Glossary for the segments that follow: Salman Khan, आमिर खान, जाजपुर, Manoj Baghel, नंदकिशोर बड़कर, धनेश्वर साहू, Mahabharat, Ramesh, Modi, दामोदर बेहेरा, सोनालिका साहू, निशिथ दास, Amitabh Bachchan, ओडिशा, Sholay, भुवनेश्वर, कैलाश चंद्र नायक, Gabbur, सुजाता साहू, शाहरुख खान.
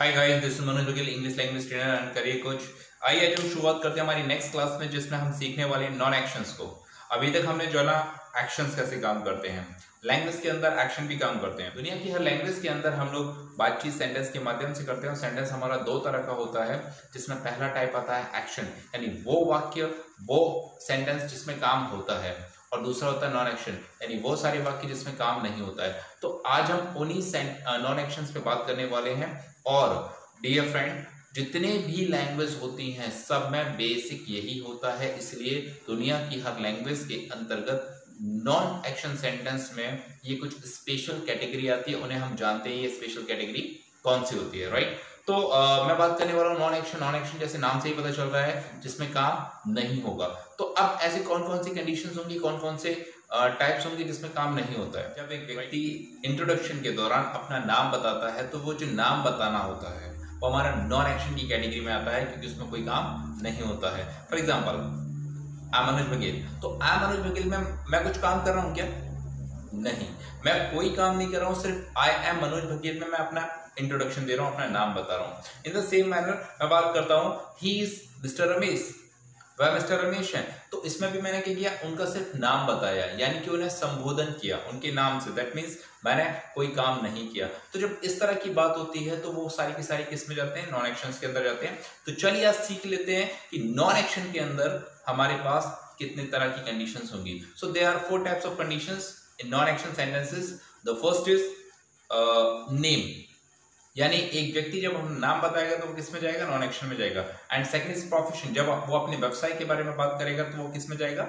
Hi guys, this is Manoj Baghel, English language trainer and career coach. आइए आज हम शुरुआत करते हैं हमारी नेक्स्ट क्लास में, जिसमें हम सीखने वाले हैं नॉन एक्शंस को। अभी तक हमने जाना एक्शंस कैसे काम करते हैं, लैंग्वेज के अंदर एक्शन भी काम करते हैं। दुनिया की हर लैंग्वेज के अंदर हम लोग बातचीत सेंटेंस के माध्यम से करते हैं। सेंटेंस हमारा दो तरह का होता है, जिसमें पहला टाइप आता है एक्शन, यानी वो वाक्य वो सेंटेंस जिसमें काम होता है, और दूसरा होता है नॉन एक्शन, यानी वो सारे वाक्य जिसमें काम नहीं होता है। तो आज हम उन्हीं नॉन एक्शंस पे बात करने वाले हैं। और डियर फ्रेंड, जितने भी लैंग्वेज होती हैं सब में बेसिक यही होता है, इसलिए दुनिया की हर लैंग्वेज के अंतर्गत नॉन एक्शन सेंटेंस में ये कुछ स्पेशल कैटेगरी आती है। उन्हें हम जानते हैं ये स्पेशल कैटेगरी कौन सी होती है, राइट। तो मैं बात करने वाला हूँ नॉन एक्शन, जैसे नाम से ही पता चल रहा है, जिसमें काम नहीं होगा। तो अब ऐसे कौन कौन सी कंडीशंस होंगी, कौन कौन से टाइप्स होंगे जिसमें काम नहीं होता है। जब एक व्यक्ति इंट्रोडक्शन के दौरान अपना नाम बताता है, तो वो जो नाम बताना होता है वो हमारा नॉन एक्शन की कैटेगरी में आता है, क्योंकि उसमें कोई काम नहीं होता है। For example, I Manoj Baghel, तो आई मनोज बघेल में मैं कुछ काम कर रहा हूँ क्या? नहीं, मैं कोई काम नहीं कर रहा हूँ। सिर्फ आई एम मनोज बघेल में मैं अपना इंट्रोडक्शन दे रहा हूँ, अपना नाम बता रहा हूँ। इन द सेम मैनर मैं बात करता हूँ, ही इज मिस्टर रमेश, वह मिस्टर रमेश हैं। तो इसमें भी मैंने क्या किया, उनका सिर्फ नाम बताया, यानी कि उन्हें संबोधन किया उनके नाम से। दैट मीन्स मैंने कोई काम नहीं किया। तो जब इस तरह की बात होती है तो वो सारी की सारी किस में जाते हैं, नॉन एक्शंस के अंदर जाते हैं। तो चलिए आज सीख लेते हैं कि नॉन एक्शन के अंदर हमारे पास कितने तरह की कंडीशंस होंगी। So there are 4 types of conditions in non action sentences. The first is name, यानी एक व्यक्ति जब हम नाम बताएगा तो वो किस में जाएगा, नॉन एक्शन में जाएगा। एंड सेकंड इज प्रोफेशन, जब वो अपने व्यवसाय के बारे में बात करेगा तो वो किस में जाएगा,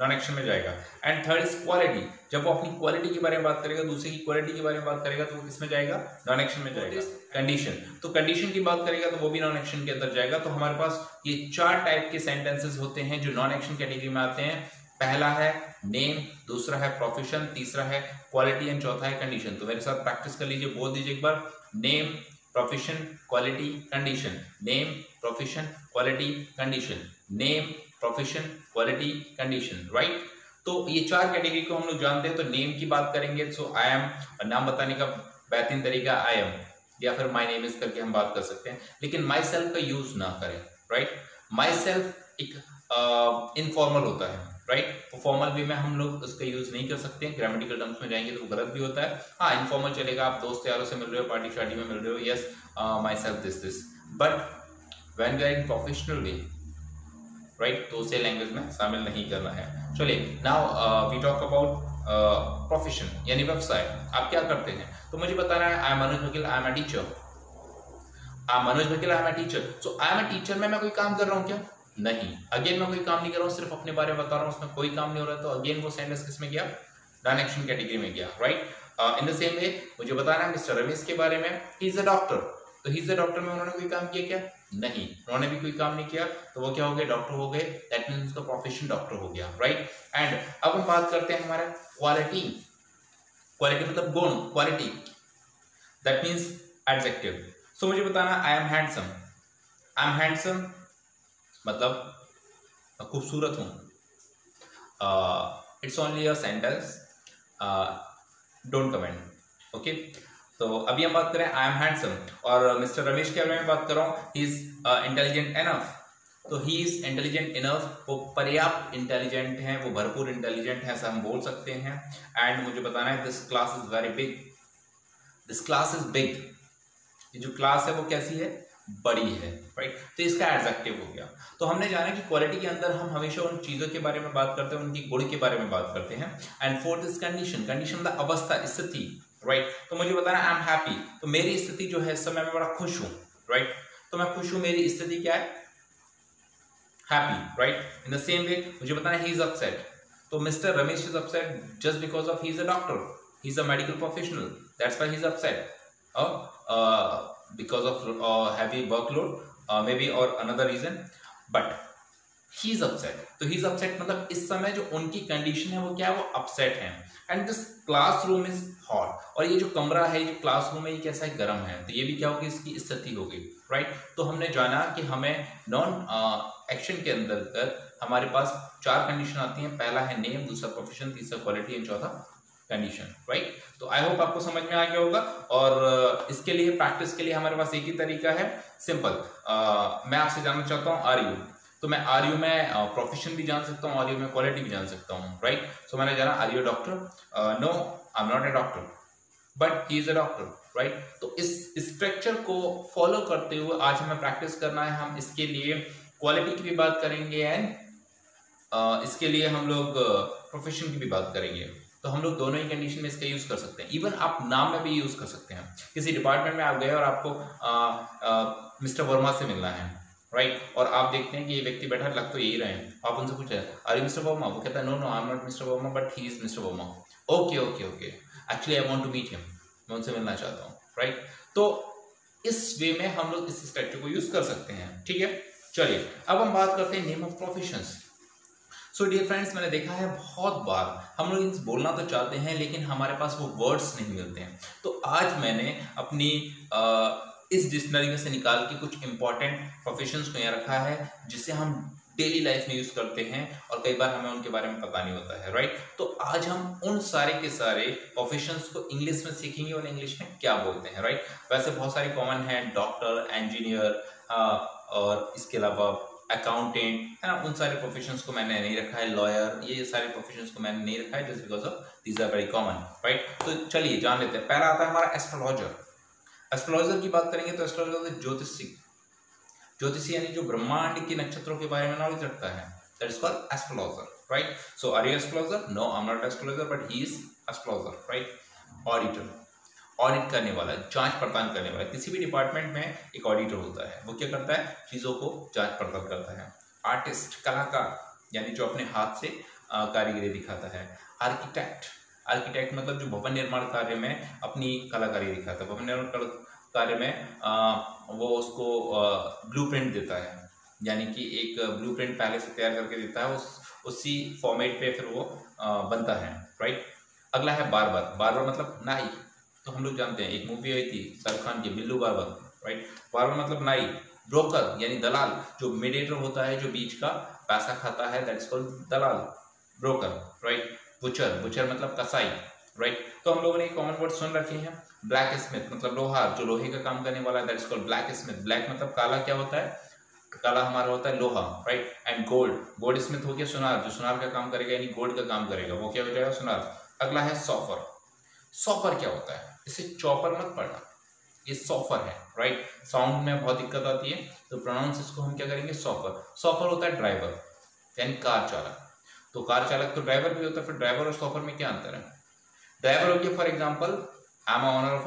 नॉन एक्शन में जाएगा। एंड थर्ड इज क्वालिटी, जब वो अपनी क्वालिटी के बारे में बात करेगा, दूसरे की क्वालिटी के बारे में बात करेगा तो वो किस में जाएगा, नॉन एक्शन में जाएगा। कंडीशन, तो कंडीशन की बात करेगा तो वो भी नॉन एक्शन के अंदर जाएगा। तो हमारे पास ये 4 टाइप के सेंटेंसेस होते हैं जो नॉन एक्शन कैटेगरी में आते हैं। पहला है नेम, दूसरा है प्रोफेशन, तीसरा है क्वालिटी, एंड चौथा है कंडीशन। तो मेरे साथ प्रैक्टिस कर लीजिए, बोल दीजिए एक बार, name profession quality condition, name profession quality condition, name profession quality condition, right. तो ये 4 कैटेगरी को हम लोग जानते हैं। तो नेम की बात करेंगे, सो आई एम, और नाम बताने का बेहतरीन तरीका आई एम या फिर माई नेम इज करके हम बात कर सकते हैं, लेकिन माई सेल्फ का यूज ना करें, राइट। माई सेल्फ एक इनफॉर्मल होता है, राइट। तो फॉर्मल वे में हम लोग उसका यूज नहीं कर सकते हैं, ग्रामेटिकल टर्म्स में जाएंगे तो वो गलत भी होता है। हाँ, इनफॉर्मल चलेगा, आप दोस्त यारों से मिल रहे हो, पार्टी शार्टी में मिल रहे हो, yes my self this, but when we are in professional way, right, तो उसे लैंग्वेज में शामिल नहीं करना है। चलिए, now we talk about profession, यानी व्यवसाय, आप क्या करते हैं। तो मुझे बताना है, I am Manoj Baghel, I am a teacher. I Manoj Baghel, I am a teacher. So I am a teacher में मैं कोई काम कर रहा हूँ क्या? नहीं, अगेन मैं कोई काम नहीं कर रहा हूँ, सिर्फ अपने बारे में बता रहा हूँ, उसमें कोई काम नहीं हो रहा। तो अगेन वो सेंटेंस किसमें गया, नॉन एक्शन कैटेगरी में गया, right. In the same way मुझे बताना है मिस्टर रमेश के बारे में, ही इज अ डॉक्टर। तो ही इज अ डॉक्टर में उन्होंने कोई काम किया क्या? नहीं, उन्होंने भी कोई काम नहीं किया। तो वो क्या हो गए, डॉक्टर हो गए। दैट मीन्स उसका प्रोफेशन डॉक्टर हो गया, राइट। एंड अब हम बात करते हैं हमारा क्वालिटी। क्वालिटी मतलब गुण, quality, that means adjective. So मुझे बताना, I am handsome. I am handsome मतलब खूबसूरत हूँ। It's only a sentence, don't comment, okay. तो अभी हम बात करें आई एम हैंडसम, और मिस्टर रमेश के बारे में बात कर रहा हूँ, ही इज इंटेलिजेंट इनफ। तो ही इज इंटेलिजेंट इनफ, वो पर्याप्त इंटेलिजेंट हैं, वो भरपूर इंटेलिजेंट हैं, ऐसा हम बोल सकते हैं। एंड मुझे बताना है, this class is very big. This class is big, ये जो क्लास है वो कैसी है, बड़ी है, राइट। तो इसका एडजेक्टिव हो गया। तो हमने जाना कि क्वालिटी के अंदर हम हमेशा उन चीज़ों के बारे में बात करते हैं, उनकी गुण के बारे में बात करते हैं। And fourth is condition. Condition मतलब अवस्था, स्थिति, राइट। तो मुझे बताना, आई एम हैप्पी। तो मेरी स्थिति जो है इस समय, मैं बड़ा खुश हूँ, राइट। तो मैं खुश हूँ, मेरी स्थिति क्या है, happy, right. In the same way मुझे बताना, ही इज अपसेट। तो mister Ramesh is upset just because of he is a doctor, he is a medical professional, that's why he is upset, और because of heavy workload, maybe or another reason, but he is upset. तो he is upset मतलब इस समय जो उनकी condition है वो क्या है, वो अपसेट है। And this classroom is hot, और ये जो कमरा है, ये जो क्लासरूम है, ये कैसा है, गर्म है। तो ये भी क्या होगी, इसकी स्थिति होगी, राइट। तो हमने जाना कि हमें नॉन एक्शन के अंदर हमारे पास 4 कंडीशन आती हैं। पहला है नेम, दूसरा प्रोफेशन, तीसरा क्वालिटी, एंड चौथा कंडीशन, राइट। तो आई होप आपको समझ में आ गया होगा। और इसके लिए प्रैक्टिस के लिए हमारे पास एक ही तरीका है, सिंपल। मैं आपसे जानना चाहता हूँ आर यू, तो मैं आर यू में प्रोफेशन भी जान सकता हूँ, आर यू में क्वालिटी भी जान सकता हूँ, राइट। सो मैंने जाना are you doctor, no I am not a doctor but he is a doctor, right. तो इस स्ट्रक्चर को फॉलो करते हुए आज हमें प्रैक्टिस करना है। हम इसके लिए क्वालिटी की भी बात करेंगे एंड इसके लिए हम लोग प्रोफेशन की भी बात करेंगे। तो हम लोग दोनों ही कंडीशन में इसका यूज कर सकते हैं। इवन आप नाम में भी यूज कर सकते हैं। किसी डिपार्टमेंट में आप गए और आपको मिस्टर वर्मा से मिलना है, राइट, और आप देखते हैं कि ये व्यक्ति बैठा लग तो यही रहे हैं। आप उनसे पूछे अरे मिस्टर वर्मा, वो कहता है no no I am not mister Verma but he is mister Verma. Okay okay okay, actually I want to meet him, मैं उनसे मिलना चाहता हूँ, राइट। तो इस वे में हम लोग इस स्ट्रक्चर को यूज कर सकते हैं, ठीक है। चलिए अब हम बात करते हैं name of professions. So dear friends, मैंने देखा है बहुत बार हम लोग इनसे बोलना तो चाहते हैं लेकिन हमारे पास वो वर्ड्स नहीं मिलते हैं। तो आज मैंने अपनी इस डिक्शनरी में से निकाल के कुछ इंपॉर्टेंट प्रोफेशंस को यहाँ रखा है जिसे हम डेली लाइफ में यूज करते हैं और कई बार हमें उनके बारे में पता नहीं होता है, राइट। तो आज हम उन सारे के सारे प्रोफेशंस को इंग्लिश में सीखेंगे और इंग्लिश में क्या बोलते हैं, राइट। वैसे बहुत सारे कॉमन हैं, डॉक्टर, इंजीनियर और इसके अलावा अकाउंटेंट, है ना। उन सारे प्रोफेशंस को मैंने नहीं रखा है, लॉयर, ये सारे प्रोफेशंस को मैंने नहीं रखा है just because of these are very common, right. तो चलिए जान लेते हैं। पहला आता है हमारा एस्ट्रोलॉजर। एस्ट्रोलॉजर की बात करेंगे तो एस्ट्रोलॉजर ज्योतिषी यानी जो ब्रह्मांड के नक्षत्रों के बारे में नॉलेज रखता है, that is called astrologer, right. So are you astrologer, no I am not astrologer but he is astrologer, right. Auditor, audit करने वाला, जांच पड़ताल करने वाला। किसी भी डिपार्टमेंट में एक ऑडिटर होता है, वो क्या करता है, चीज़ों को जांच पड़ताल करता है। आर्टिस्ट, कलाकार, यानी जो अपने हाथ से कारीगरी दिखाता है। आर्किटेक्ट, आर्किटेक्ट मतलब जो भवन निर्माण कार्य में अपनी कलाकारी दिखाता है। भवन निर्माण कार्य में वो उसको ब्लूप्रिंट देता है, यानी कि एक ब्लूप्रिंट पहले से तैयार करके देता है, उसी फॉर्मेट पे फिर वो बनता है, राइट। अगला है बार्बर। बार्बर मतलब नाई, तो हम लोग जानते हैं एक मूवी आई थी शाहरुख खान की, बिल्लू बार्बर, राइट। बार्बर मतलब नाई। ब्रोकर यानी दलाल, जो मीडिएटर होता है, जो बीच का पैसा खाता है, दैट इज कॉल्ड दलाल, ब्रोकर, राइट। बुचर, बुचर मतलब कसाई, राइट। तो हम लोगों ने कॉमन वर्ड सुन रखे हैं। ब्लैक स्मिथ मतलब लोहार, जो लोहे का काम करने वाला है, that is called black Smith. Black मतलब काला, क्या होता है, काला हमारा होता है लोहा, right. And gold, gold Smith हो गया सुनार, जो सुनार का काम करेगा, यानी गोल्ड का काम करेगा, वो क्या हो जाएगा, सुनार। अगला है सॉफर। सॉफर क्या होता है, इसे चॉपर मत पढ़ना, ये सॉफर है, राइट। साउंड में बहुत दिक्कत आती है तो प्रोनाउंस इसको हम क्या करेंगे, सॉफर। सॉफर होता है ड्राइवर यानी कार चालक, तो कार चालक तो ड्राइवर भी होता है। फिर ड्राइवर और सॉफर में क्या अंतर है। ड्राइवर हो गया for example I am owner of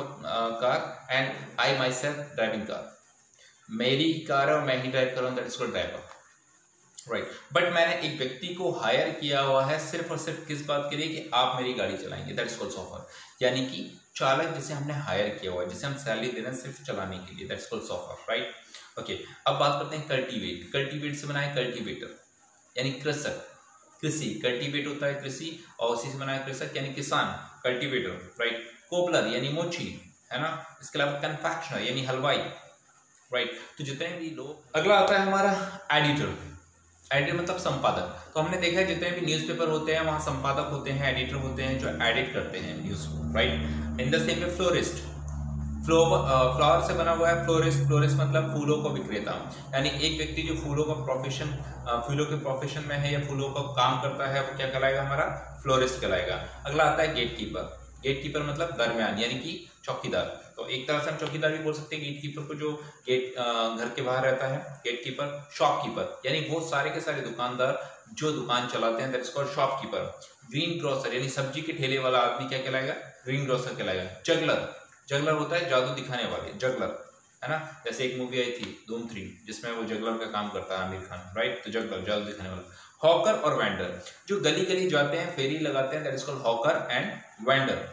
car and I my self driving car, मेरी कार है और मैं ही ड्राइव कर रहा हूँ, that is called driver, right. But मैंने एक व्यक्ति को हायर किया हुआ है सिर्फ और सिर्फ किस बात के लिए कि आप मेरी गाड़ी चलाएंगे, दैट इज कॉल्ड सॉफर। यानी कि चालक जिसे हमने हायर किया हुआ है, जिसे हम सैलरी दे रहे हैं सिर्फ चलाने के लिए, that is called chauffeur, right. Okay, अब बात करते हैं कल्टीवेट। कल्टीवेट से बना है कल्टीवेटर यानी कृषक, कृषि। कल्टीवेट होता है कृषि और उसी से बना है कृषक यानी किसान, कल्टीवेटर, राइट। कोपलर यानी मोची, है ना। इसके अलावा कन्फेक्शनर यानी हलवाई, राइट। तो जितने भी लोग। अगला आता है हमारा एडिटर। एडिटर मतलब संपादक। तो हमने देखा है जितने भी न्यूज़पेपर होते हैं वहाँ संपादक होते हैं, एडिटर होते हैं, जो एडिट करते हैं न्यूज़ को, right. In the same way florist, flower से बना हुआ है फ्लोरिस्ट। फ्लोरिस्ट मतलब फूलों को विक्रेता, यानी एक व्यक्ति जो फूलों के प्रोफेशन में है या फूलों का काम करता है, वो क्या कहलाएगा, हमारा फ्लोरिस्ट कहलाएगा। अगला आता है गेट कीपर। गेट कीपर मतलब दरमियान यानी कि चौकीदार। तो एक तरह से हम चौकीदार भी बोल सकते हैं गेट कीपर को, जो गेट घर के बाहर रहता है, गेट कीपर। शॉपकीपर यानी वो सारे के सारे दुकानदार जो दुकान चलाते हैं, that is called shopkeeper. Green grocer यानी सब्जी के ठेले वाला आदमी क्या कहलाएगा, ग्रीन ग्रोसर कहलाएगा। जगलर, जगलर होता है जादू दिखाने वाले, जगलर, है ना। जैसे एक मूवी आई थी धूम 3 जिसमें वो जगलर का काम करता है आमिर खान, राइट। तो जगलर जादू दिखाने वाला। हॉकर और वेंडर, जो गली गली जाते हैं फेरी लगाते हैं, that is called hawker and vendor.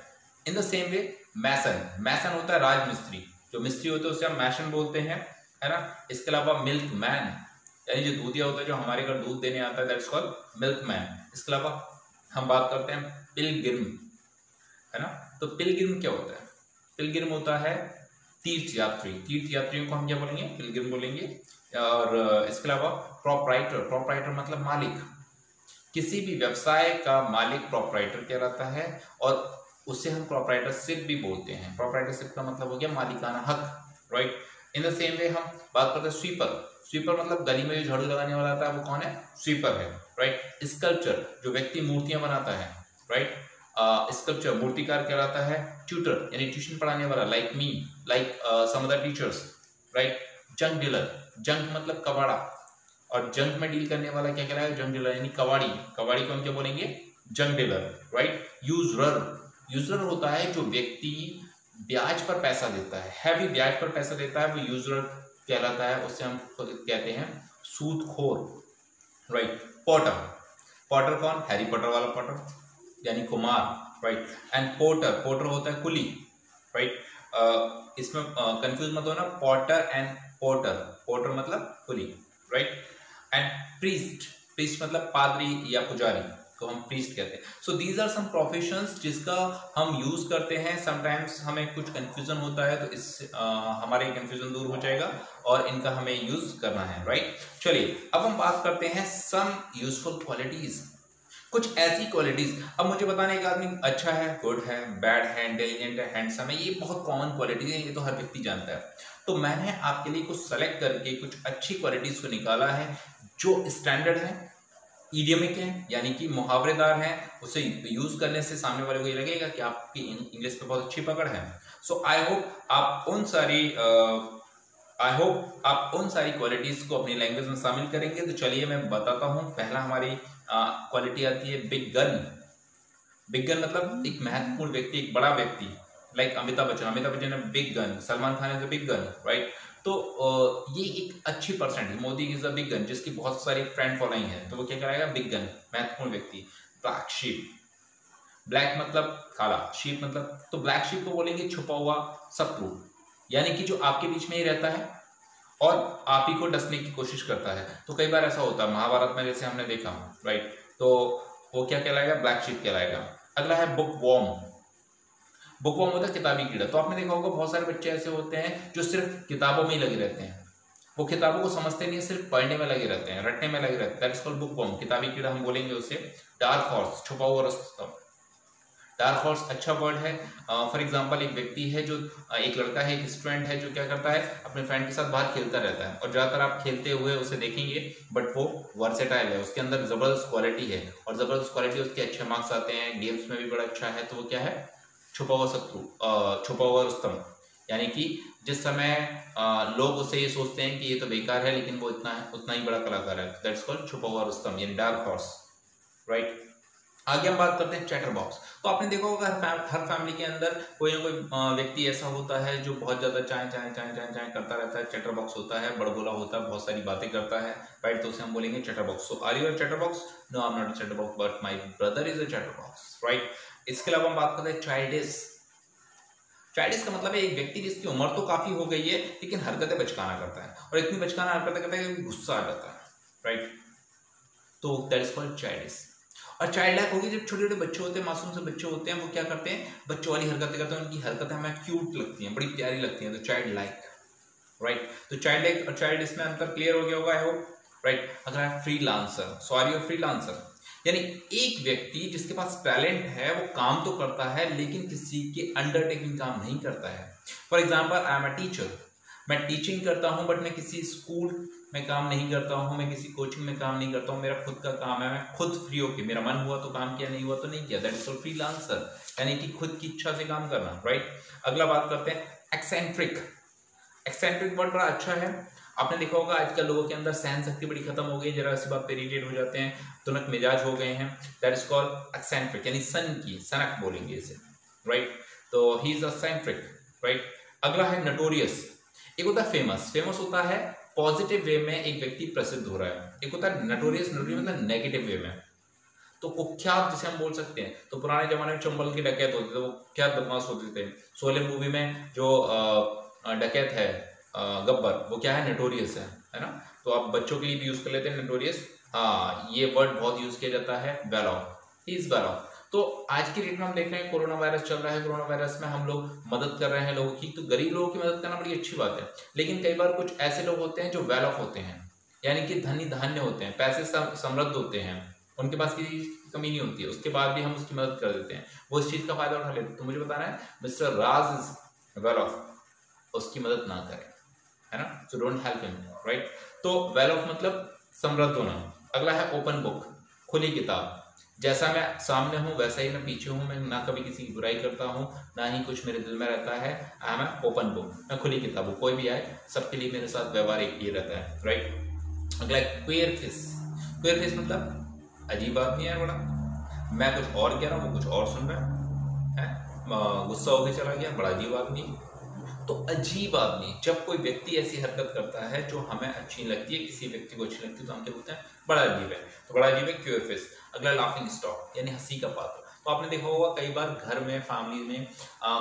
In the same way mason. Mason होता है राजमिस्त्री, जो मिस्त्री होते हैं उसे हम मैसन बोलते हैं, है ना। इसके अलावा मिल्क मैन यानी जो दूधिया होता है, जो हमारे घर दूध देने आता है, that is called milkman. इसके अलावा हम बात करते हैं पिलग्रिम, है ना। तो पिलग्रिम क्या होता है, पिलग्रिम होता है तीर्थ यात्री। तीर्थ यात्रियों को हम क्या बोलेंगे, पिलग्रिम बोलेंगे। और इसके अलावा प्रॉपराइटर, प्रॉपराइटर मतलब मालिक। किसी भी व्यवसाय का मालिक प्रॉपराइटर कहलाता है और उससे हम प्रोप्राइटरशिप भी बोलते हैं। प्रोप्राइटरशिप का मतलब हो गया मालिकाना हक, right. In the same way हम बात करते हैं स्वीपर। स्वीपर मतलब गली में जो झाड़ू लगाने वाला आता है वो कौन है? स्वीपर है, राइट। स्कल्पचर, जो व्यक्ति मूर्तियां बनाता है, राइट, स्कल्पचर मूर्तिकार कहलाता है। ट्यूटर यानी ट्यूशन पढ़ाने वाला, like me, like some other teachers, right. Junk dealer, junk मतलब कबाड़ा, और जंक में डील करने वाला क्या कहलाएगा? जंक डीलर यानी कबाड़ी। कबाड़ी को हम क्या बोलेंगे? Junk dealer, right. Usurer, usurer होता है जो व्यक्ति ब्याज पर पैसा देता है, हैवी ब्याज पर पैसा देता है, वो यूजरर कहलाता है। उससे हम कहते हैं सूदखोर, राइट। पॉटर, पॉटर कौन? हैरी पॉटर वाला पॉटर यानी कुमार, राइट। एंड पोर्टर, पोर्टर होता है कुली, राइट। इसमें कंफ्यूज मत होना, पॉटर एंड पोर्टर, पोर्टर मतलब कुली, राइट। एंड प्रीस्ट, प्रीस्ट मतलब पादरी या पुजारी को हम प्रीस्ट कहते हैं। So these are some professions जिसका हम यूज करते हैं। समटाइम्स हमें कुछ कंफ्यूजन होता है, तो इस हमारे कंफ्यूजन दूर हो जाएगा और इनका हमें यूज करना है, राइट। चलिए अब हम बात करते हैं सम यूजफुल क्वालिटीज, कुछ ऐसी क्वालिटीज। अब मुझे बताना एक आदमी अच्छा है, गुड है, बैड है, इंटेलिजेंट है, हैंडसम है, ये बहुत कॉमन क्वालिटीज है, ये तो हर व्यक्ति जानता है। तो मैंने आपके लिए कुछ सेलेक्ट करके कुछ अच्छी क्वालिटीज को निकाला है जो स्टैंडर्ड है, इडियमिक है यानी कि मुहावरेदार है। उसे यूज करने से सामने वाले को ये लगेगा कि आपकी इंग्लिश पे बहुत अच्छी पकड़ है। सो आई होप आप उन सारी क्वालिटीज को अपनी लैंग्वेज में शामिल करेंगे। तो चलिए मैं बताता हूँ। पहला हमारी क्वालिटी आती है बिग गन। बिग गन मतलब एक महत्वपूर्ण व्यक्ति, एक बड़ा व्यक्ति, लाइक अमिताभ बच्चन। अमिताभ बच्चन है बिग गन, सलमान खान है बिग गन, राइट। तो ये एक अच्छी पर्सन है। Modi is a big gun, जिसकी बहुत सारी फ्रेंड फॉलोइंग है, तो वो क्या कराएगा? बिग गन, महत्वपूर्ण व्यक्ति। ब्लैक शीप, ब्लैक मतलब काला, शीप मतलब, तो ब्लैक शीप को बोलेंगे छुपा हुआ शत्रु, यानी कि जो आपके बीच में ही रहता है और आप ही को डसने की कोशिश करता है। तो कई बार ऐसा होता है, महाभारत में जैसे हमने देखा, राइट। तो वो क्या कहलाएगा? ब्लैक शीप कहलाएगा। अगला है बुक वॉर्म। बुकवर्म होता है किताबी कीड़ा। तो आपने देखा होगा बहुत सारे बच्चे ऐसे होते हैं जो सिर्फ किताबों में ही लगे रहते हैं, वो किताबों को समझते नहीं है, सिर्फ पढ़ने में लगे रहते हैं, रटने में लगे रहते हैं। दैट्स कॉल्ड बुकवर्म, किताबी कीड़ा हम बोलेंगे उसे। डार्क हॉर्स, छुपा हुआ रास्ता। डार्क हॉर्स अच्छा वर्ड है। फॉर एग्जाम्पल, एक व्यक्ति है जो एक लड़का है, एक स्टूडेंट है, जो क्या करता है अपने फ्रेंड के साथ बाहर खेलता रहता है, और ज़्यादातर आप खेलते हुए उसे देखेंगे, बट वो वर्सेटाइल है, उसके अंदर ज़बरदस्त क्वालिटी है, और ज़बरदस्त क्वालिटी उसके अच्छे मार्क्स आते हैं, गेम्स में भी बड़ा अच्छा है। तो वो क्या है? छुपा हुआ शत्रु, छुपा हुआ रुस्तम, यानी कि जिस समय लोग उसे ये सोचते हैं कि ये तो बेकार है, लेकिन वो उतना ही बड़ा कलाकार है। दैट्स कॉल्ड छुपा हुआ रुस्तम यानी डार्क हॉर्स, राइट। आगे हम बात करते हैं चैटर बॉक्स। तो आपने देखा होगा हर फैमिली के अंदर कोई ना कोई व्यक्ति ऐसा होता है जो बहुत ज़्यादा चाय चाय चाय चाय चाय करता रहता है, चैटर बॉक्स होता है, बड़बोला होता है, बहुत सारी बातें करता है, राइट। तो उसे हम बोलेंगे chatterbox. So are you a chatterbox? No, I am not a chatterbox, but my brother is a chatterbox, right. इसके अलावा हम बात करते हैं चाइल्डिश। चाइल्डिश का मतलब है एक व्यक्ति जिसकी उम्र तो काफ़ी हो गई है, लेकिन हरकतें बचकाना करता है, और इतनी बचकाना हरकतें करता है कि गुस्सा आ जाता है, राइट। तो दैट इज कॉल्ड चाइल्डिश। और चाइल्ड लाइक होगी जब छोटे छोटे बच्चे होते हैं, मासूम से बच्चे होते हैं, वो क्या करते हैं? बच्चों वाली हरकतें करते हैं, उनकी हरकतें हमें क्यूट लगती हैं, बड़ी प्यारी लगती हैं। तो चाइल्ड लाइक, राइट। तो चाइल्ड लाइक और चाइल्ड इसमें अंतर क्लियर हो गया होगा, आई होप, राइट। अगर आप फ्रीलांसर, सॉरी और फ्रीलांसर यानी एक व्यक्ति जिसके पास टैलेंट है, वो काम तो करता है लेकिन किसी के अंडरटेकिंग काम नहीं करता है। For example, I am a teacher, मैं टीचिंग करता हूँ, बट मैं किसी स्कूल मैं काम नहीं करता हूँ, मैं किसी कोचिंग में काम नहीं करता हूँ, मेरा खुद का काम है, मैं खुद फ्री होके, मेरा मन हुआ तो काम किया, नहीं हुआ तो नहीं किया। दैट इज फ्रीलांसर यानी कि खुद की इच्छा से काम करना, राइट। अगला बात करते हैं एक्सेंट्रिक। एक्सेंट्रिक वर्ड बड़ा अच्छा है। आपने देखा होगा आजकल लोगों के अंदर सहन शक्ति बड़ी खत्म हो गई, जरा सी बात पे इरिटेट हो जाते हैं, तुनक मिजाज हो गए हैं। दैट इज कॉल्ड एक्सेंट्रिक यानी सन की सनक बोलेंगे इसे, राइट। तो ही इज एक्सेंट्रिक, राइट। अगला है नोटोरियस। एक होता है फेमस, फेमस होता है पॉजिटिव वे में एक व्यक्ति प्रसिद्ध हो रहा है। एक होता है नोटोरियस, नोटोरियस मतलब नेगेटिव वे में, तो कुख्यात जिसे हम बोल सकते हैं। तो पुराने जमाने में चंबल के डकैत होते थे, वो कुख्यात बदमाश होते थे। शोले मूवी में जो डकैत है गब्बर, वो क्या है? नोटोरियस है ना। तो आप बच्चों के लिए भी यूज कर लेते हैं नोटोरियस। हाँ, ये वर्ड बहुत यूज किया जाता है। Well off, he is well off. तो आज की डेट में हम देख रहे हैं कोरोना वायरस चल रहा है, कोरोना वायरस में हम लोग मदद कर रहे हैं लोगों की, तो गरीब लोगों की मदद करना बड़ी अच्छी बात है। लेकिन कई बार कुछ ऐसे लोग होते हैं जो वेल ऑफ होते हैं, यानी कि धनी धान्य होते हैं, पैसे समृद्ध होते हैं, उनके पास किसी चीज़ की कमी नहीं होती है, उसके बाद भी हम उसकी मदद कर देते हैं, वो इस चीज़ का फायदा उठा लेते हैं। तो मुझे बताना है mister Raj is well off, उसकी मदद ना करें, है ना, so don't help him, right. तो वेल ऑफ मतलब समृद्ध होना। अगला है ओपन बुक, खुली किताब, जैसा मैं सामने हूँ वैसा ही मैं पीछे हूँ, मैं ना कभी किसी की बुराई करता हूँ ना ही कुछ मेरे दिल में रहता है, I am a open book, मैं खुली किताब हूँ, कोई भी आए सबके लिए मेरे साथ व्यवहार एक ही रहता है, राइट। अगला क्वेयर फेस, क्वेयर फेस मतलब अजीब बात नहीं है बड़ा, मैं कुछ और कह रहा हूँ वो कुछ और सुन रहा है, गुस्सा होकर चला गया, बड़ा अजीब आदमी। तो अजीब आदमी, जब कोई व्यक्ति ऐसी हरकत करता है जो हमें अच्छी नहीं लगती है, किसी व्यक्ति को अच्छी लगती है, तो हम क्या बोलते हैं बड़ा अजीब है, तो बड़ा अजीब है क्यूअर फेस। अगला लाफिंग स्टॉक यानी हंसी का पात्र। तो आपने देखा होगा कई बार घर में फैमिली में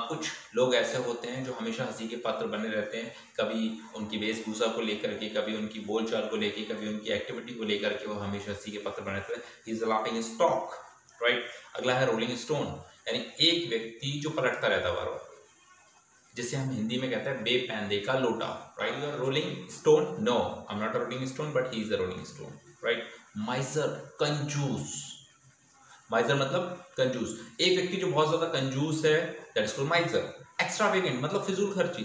कुछ लोग ऐसे होते हैं जो हमेशा हंसी के पात्र बने रहते हैं, कभी उनकी वेशभूषा को लेकर के, कभी उनकी बोलचाल को लेकर, कभी उनकी एक्टिविटी को लेकर के वो हमेशा हंसी के पात्र बने रहते हैं, इज लाफिंग स्टॉक, राइट। अगला है रोलिंग स्टोन यानी एक व्यक्ति जो पलटता रहता है बार बार, जिसे हम हिंदी में कहते हैं बेपैंदे का लोटा, right. You are rolling stone, no I am not a rolling stone but he is a rolling stone, right. Miser, कंजूस, माइजर मतलब कंजूस, एक व्यक्ति जो बहुत ज्यादा कंजूस है that is called miser. Extravagant मतलब फिजूल खर्ची,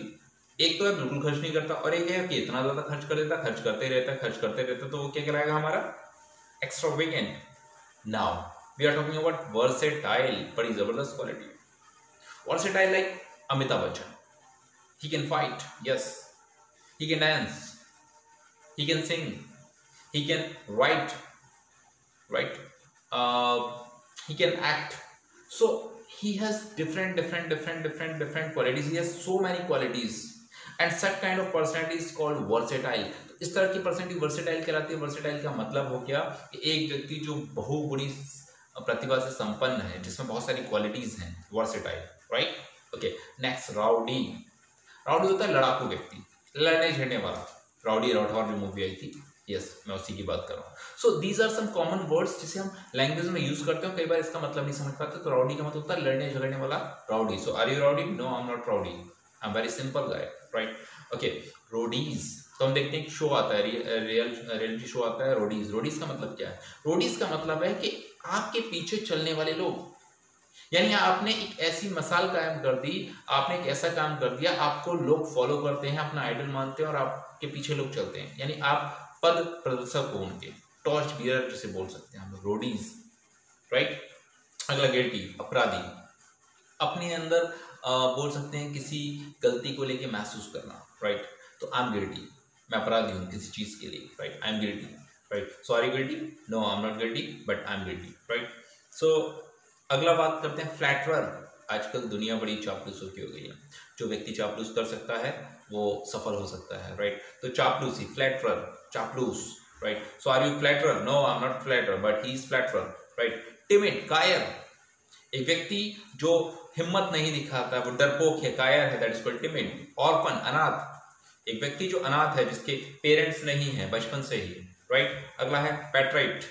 एक तो है बिल्कुल खर्च नहीं करता और एक है कि इतना ज्यादा खर्च कर देता, खर्च करते रहता, खर्च करते रहता, तो वो क्या कहलाएगा हमारा extravagant. Now we are talking about versatile, बड़ी जबरदस्त quality. Versatile like Amitabh Bachchan, he can fight, yes, he can dance, he can sing, he can write, right, he can act, so he has different qualities, he has so many qualities and such kind of personality is called versatile। इस तरह की personality versatile कहलाती है। versatile का मतलब हो गया कि एक व्यक्ति जो बहुगुणी प्रतिभा से संपन्न है, जिसमें बहुत सारी qualities हैं, versatile, right, okay। next rowdy, rowdy होता है लड़ाकू व्यक्ति, लड़ने झगड़ने वाला, राउडी राठौर जो मूवी आई थी, यस मैं उसी की बात कर रहा हूँ। So these are some common words जिसे हम लैंग्वेज में यूज करते हैं, कई बार इसका मतलब नहीं समझ पाते। तो राउडी का मतलब होता है लड़ने झगड़ने वाला, rowdy. So are you rowdy? No I am not rowdy, I am very simple guy, right, okay. Roadies, तो हम देखते हैं शो आता है, रियलिटी शो आता है रोडीज। रोडीज का मतलब क्या है? रोडीज का मतलब है कि आपके पीछे चलने वाले लोग, यानी आपने एक ऐसी मसाल कायम कर दी, आपने एक ऐसा काम कर दिया, आपको लोग फॉलो करते हैं, अपना आइडल मानते हैं और आपके पीछे लोग चलते हैं, यानी आप पद प्रदर्शक हो उनके, टॉर्च बीयर जिसे बोल सकते हैं हम लोग, रोडीज, राइट। अगला गिल्टी, अपराधी, अपने अंदर बोल सकते हैं किसी गलती को लेके महसूस करना, राइट। तो आई एम गिल्टी, मैं अपराधी हूँ किसी चीज के लिए, right, I am guilty, right. Sorry guilty, no I am not guilty but I am guilty, right. So अगला बात करते हैं फ्लैटरर। आजकल दुनिया बड़ी चापलूसों की हो गई है, जो व्यक्ति चापलूस कर सकता है वो सफल हो सकता है, राइट। तो चापलूसी, फ्लैटरर, चापलूस, right. So are you flatterer? No I am not flatterer but he is flatterer, right. Timid, कायर, एक व्यक्ति जो हिम्मत नहीं दिखाता, वो डरपोक है, कायर है, that is called timid. Orphan, अनाथ, एक व्यक्ति जो अनाथ है, जिसके पेरेंट्स नहीं है बचपन से ही, राइट। अगला है पैट्रियट।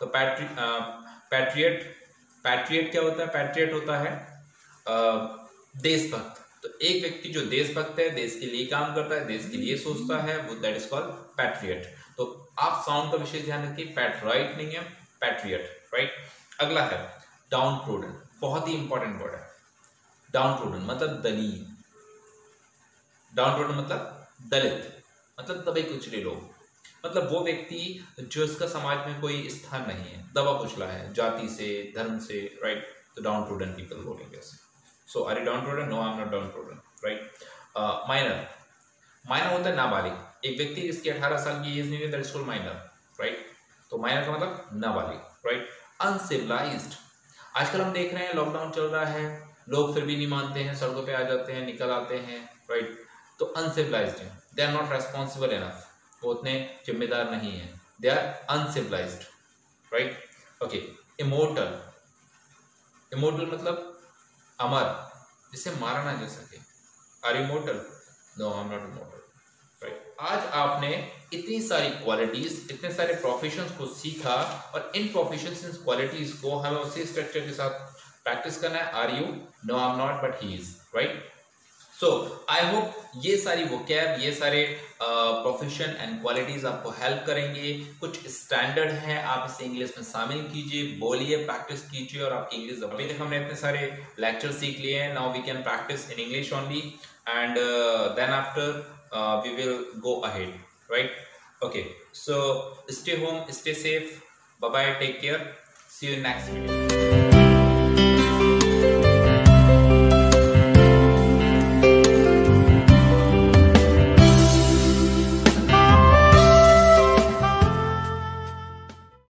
तो पैट्रियट क्या होता है? पैट्रियट होता है देशभक्त। तो एक व्यक्ति जो देशभक्त है, देश के लिए काम करता है, देश के लिए सोचता है, वो दैट इज कॉल्ड पैट्रियट। तो आप साउंड का विशेष ध्यान रखिए, पैट्राइट नहीं है, पैट्रियट, राइट। अगला है डाउनट्रोडन, बहुत ही इंपॉर्टेंट वर्ड है। डाउनट्रोडन मतलब दलीन, डाउनट्रोडन मतलब दलित, मतलब दबे कुचले लोग, मतलब वो व्यक्ति जो इसका समाज में कोई स्थान नहीं है, दबा कुचला है जाति से, धर्म से, राइट। तो डाउन टू डन पीपल बोलेंगे। So are you down to done? No I am not down to done, right. Minor, minor होता है नाबालिग, एक व्यक्ति जिसकी 18 साल की एज नहीं है, that is called minor, right. तो माइनर का मतलब नाबालिग, राइट। अनसिविलाइज्ड, आजकल हम देख रहे हैं लॉकडाउन चल रहा है, लोग फिर भी नहीं मानते हैं, सड़कों पर आ जाते हैं, निकल आते हैं, राइट। तो अनसिविलाइज्ड है, they are not responsible enough, वो उतने जिम्मेदार नहीं है, they are uncivilised, right, okay. Immortal, immortal मतलब अमर, जिसे मारा ना जा सके। Are you immortal? No I am not immortal, right. आज आपने इतनी सारी क्वालिटीज, इतने सारे प्रोफेशंस को सीखा और इन प्रोफेशंस, इन क्वालिटीज को हमें उसी स्ट्रक्चर के साथ प्रैक्टिस करना है। Are you? No I am not but he is, right. So I hope ये सारी वोकैब, ये सारे प्रोफेशन एंड क्वालिटीज आपको हेल्प करेंगे। कुछ स्टैंडर्ड है, आप इसे इंग्लिश में शामिल कीजिए, बोलिए, प्रैक्टिस कीजिए और आपकी इंग्लिश। अभी तक हमने इतने सारे लेक्चर सीख लिए हैं। Now we can practise in English only and then after we will go ahead, right? Okay, so stay home, stay safe. Bye bye, take care. See you in next video.